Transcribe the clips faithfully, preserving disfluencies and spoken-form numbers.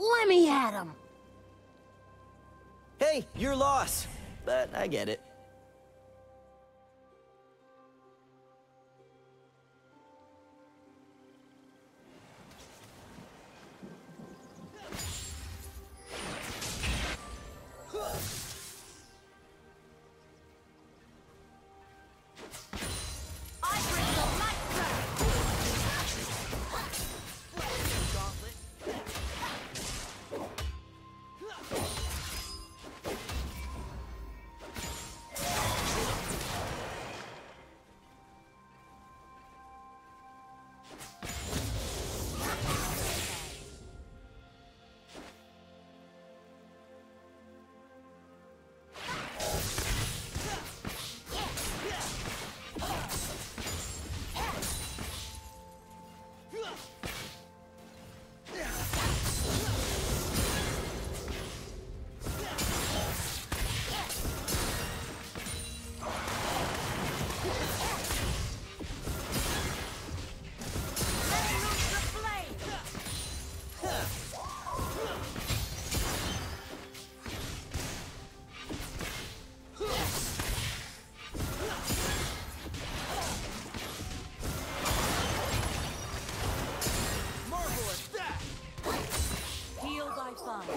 Let me at him! Hey, your loss, but I get it. Killing us.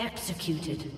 Executed.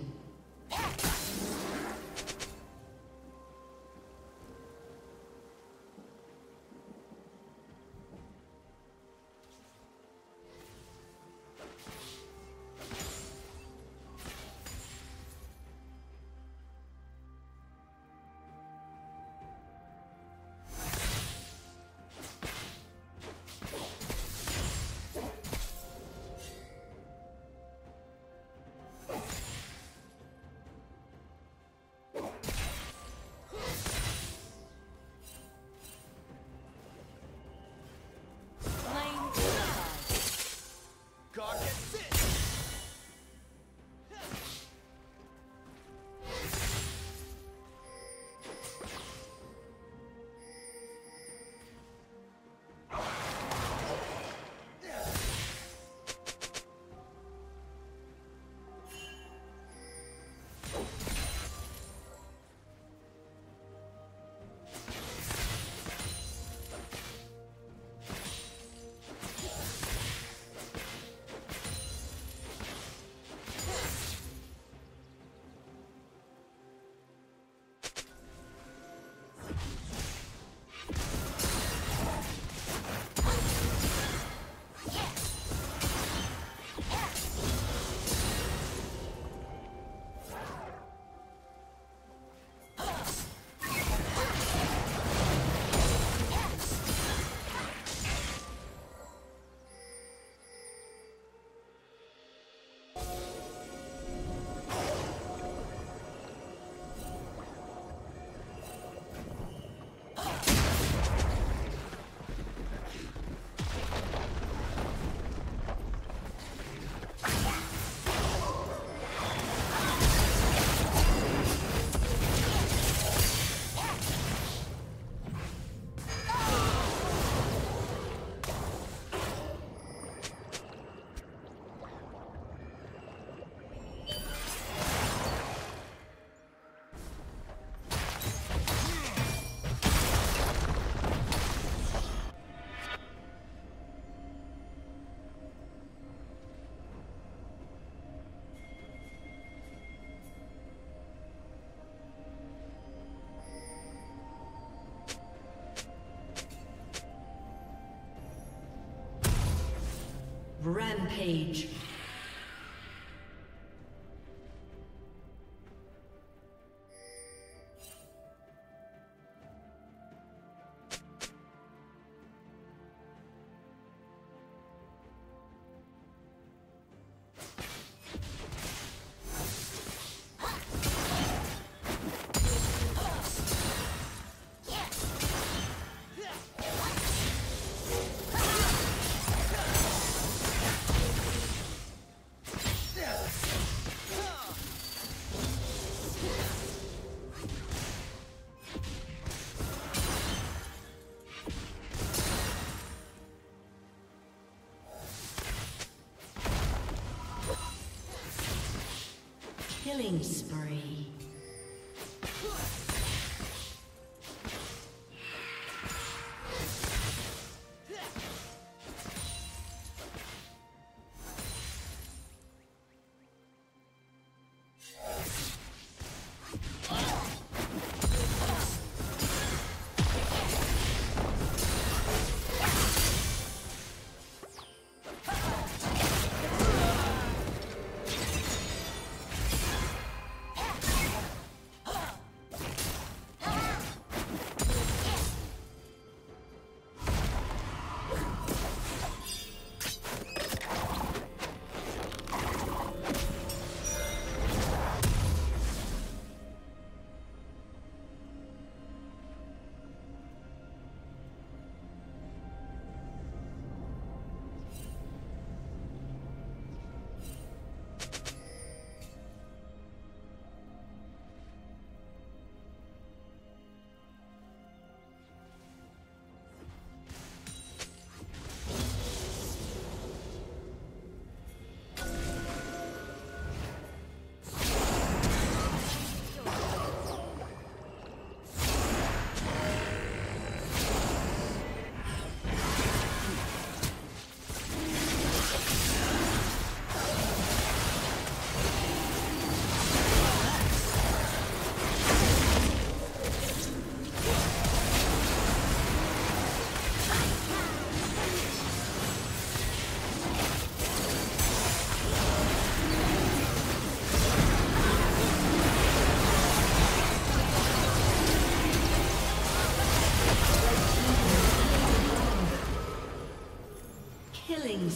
Rampage. Killing spree.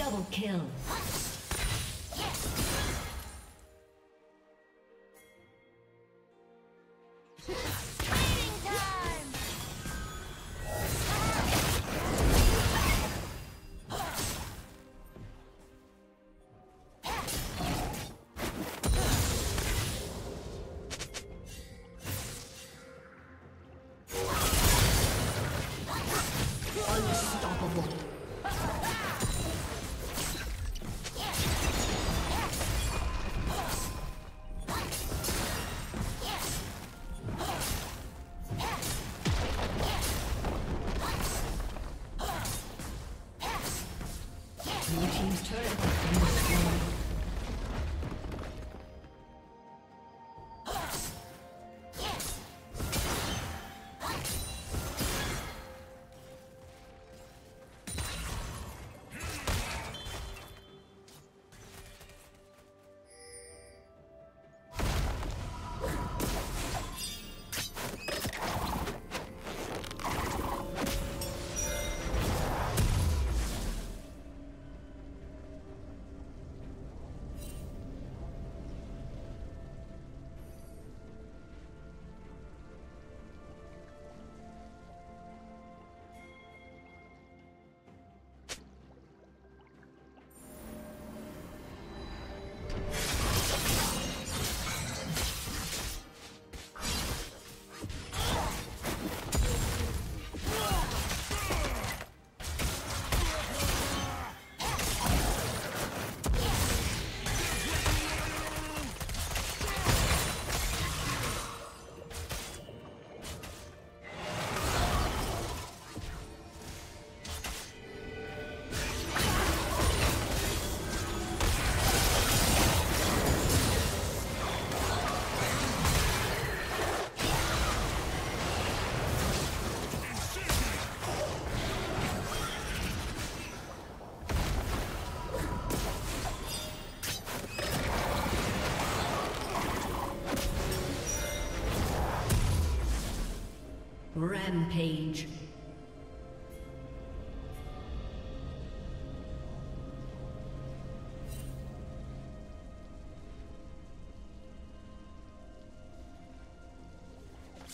Double kill. Rampage.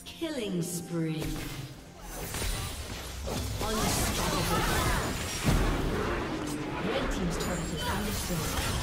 Killing spree. Unstoppable. Red team's turret is undestroyed.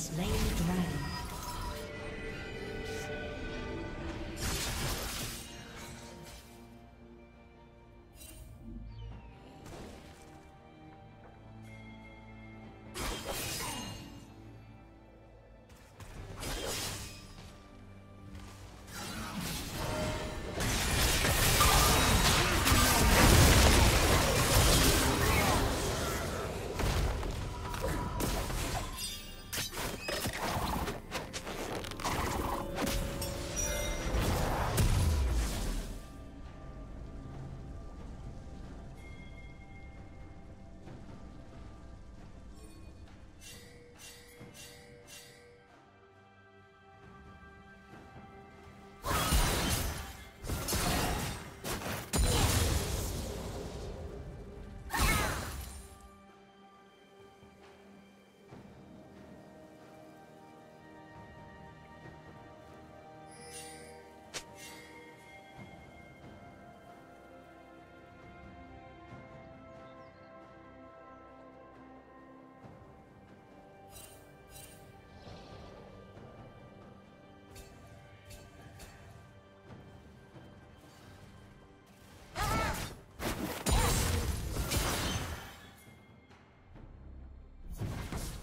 slain the dragon. Blue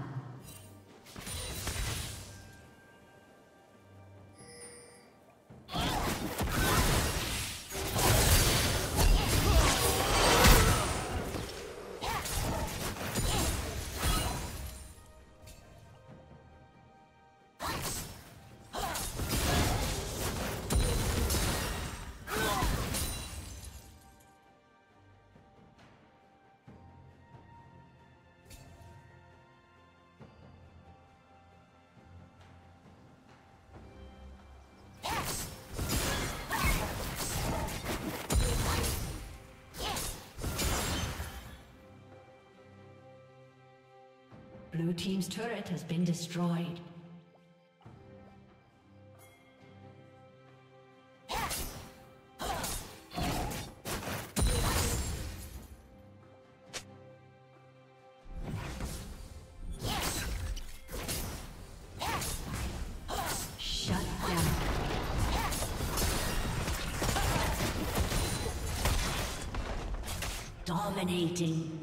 Blue team's turret has been destroyed. Shut down. Dominating.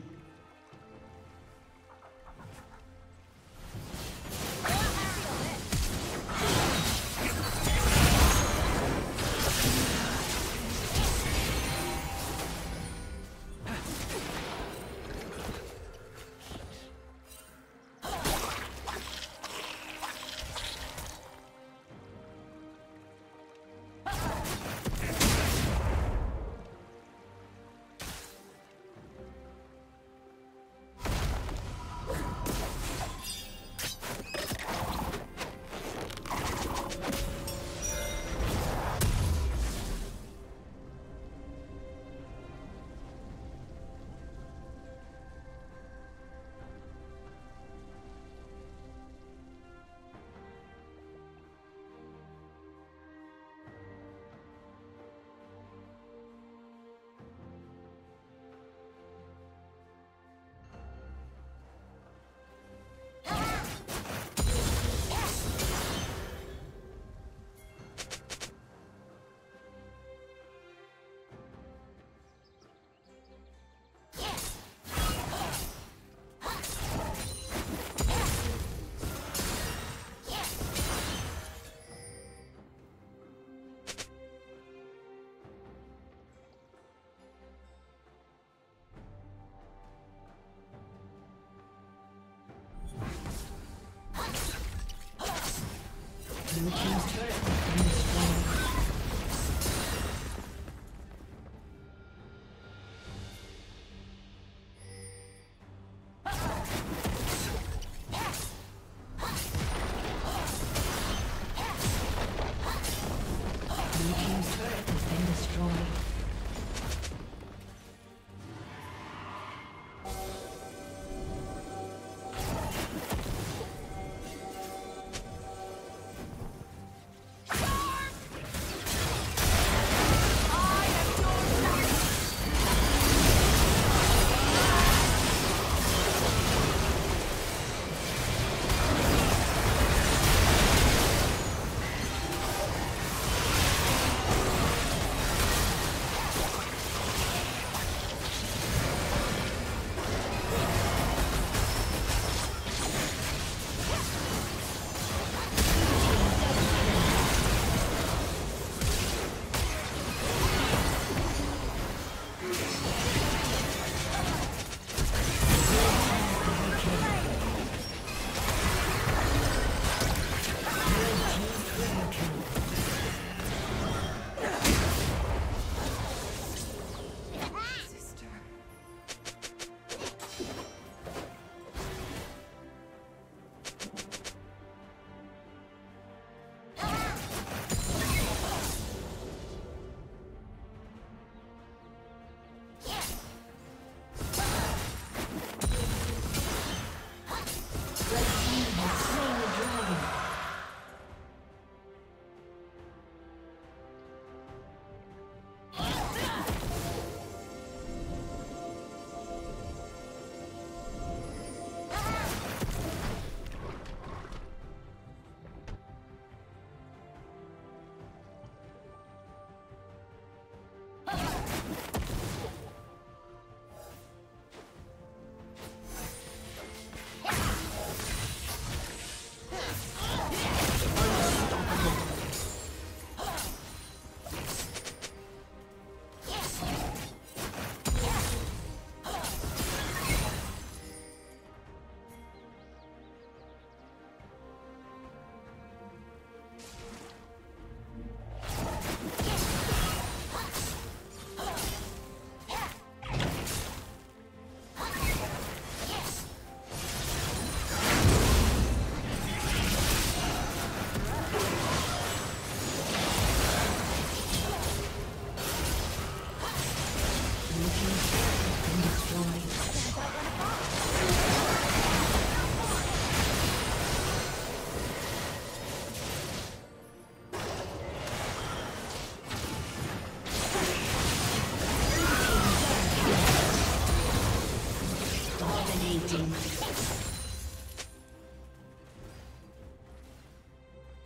Blue team's turret has been destroyed. Blue team's turret has been destroyed.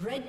Red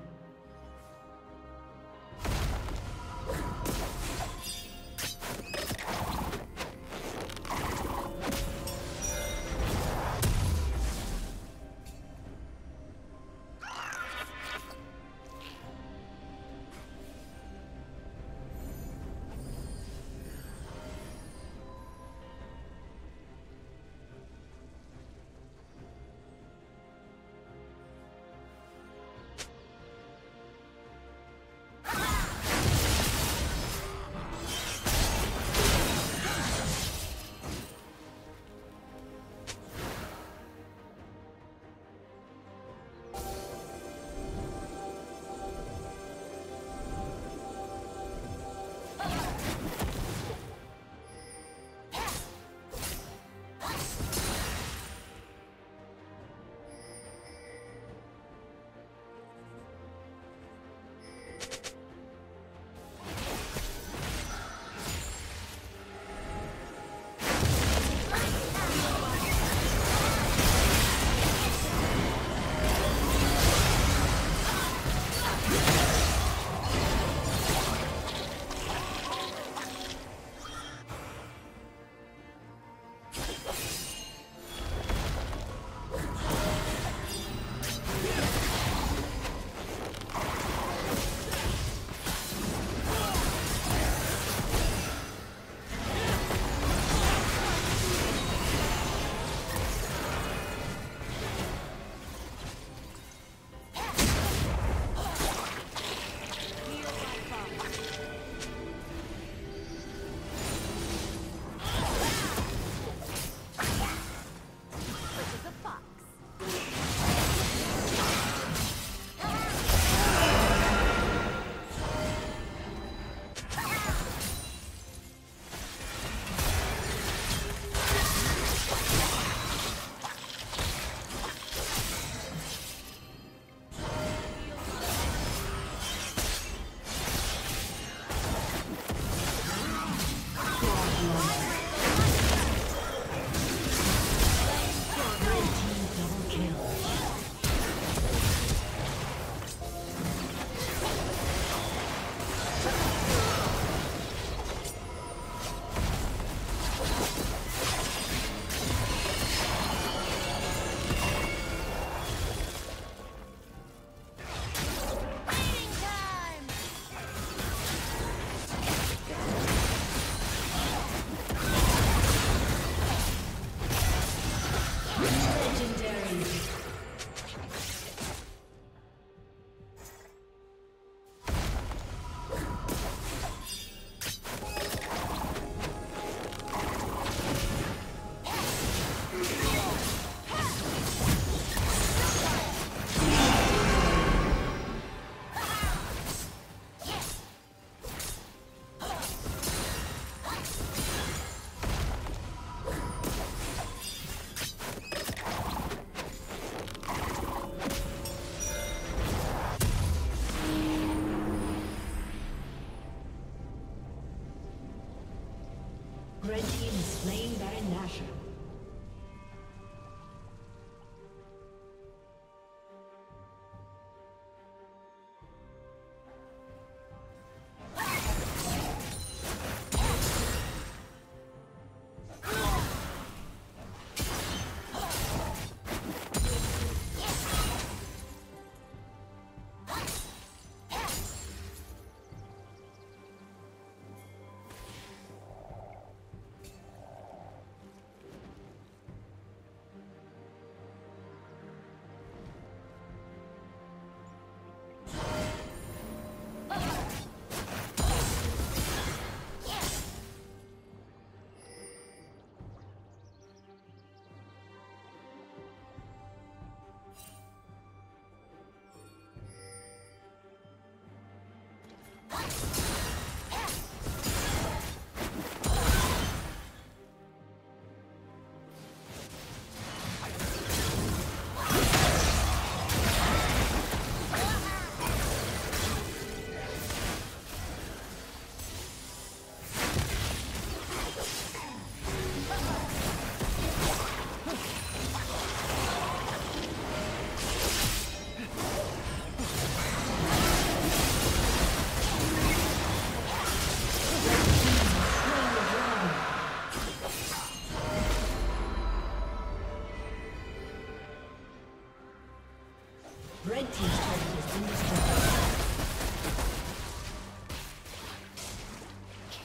Red team is slain Baron Nashor.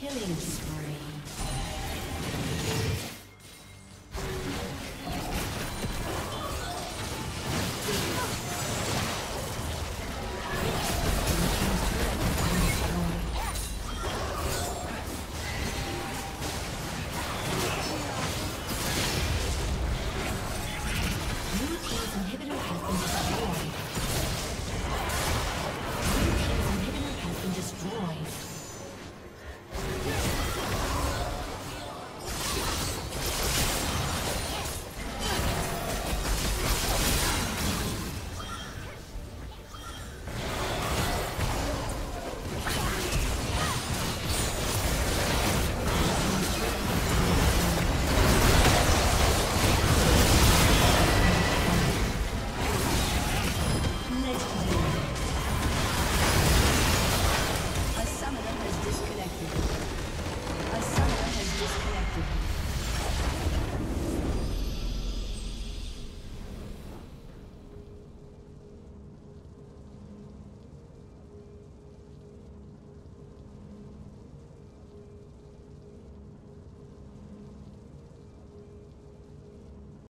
Killing spree.